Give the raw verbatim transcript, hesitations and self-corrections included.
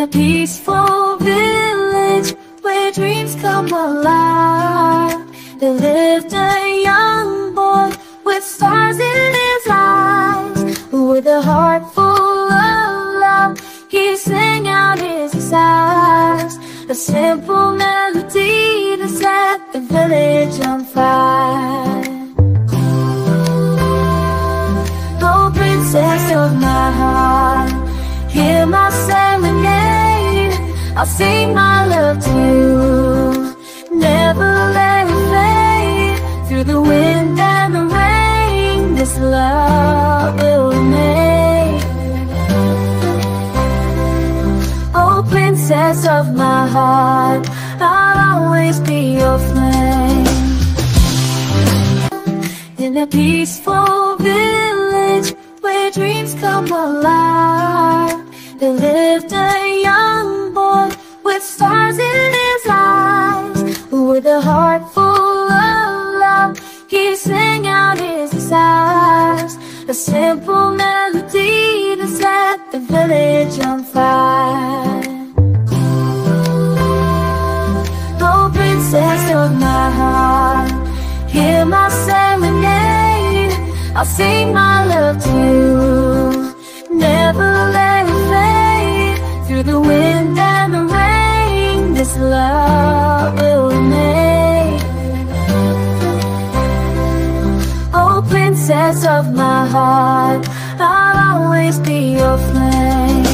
a peaceful village where dreams come alive. There lived a young boy with stars in his eyes. With a heart full of love, he sang out his desires. A simple melody that set the village on fire. Oh, princess of my heart, hear my serenade, I'll sing my love to you. Never let it fade, through the wind and the rain, this love will remain. Oh, princess of my heart, I'll always be your flame. In a peaceful village where dreams come alive, there lived a young boy with stars in his eyes. With a heart full of love, he sang out his desires. A simple melody that set the village on fire. Oh, princess of my heart, hear my serenade, I'll sing my love to you. Never let it fade, through the wind and the rain, this love will remain. Oh, princess of my heart, I'll always be your flame.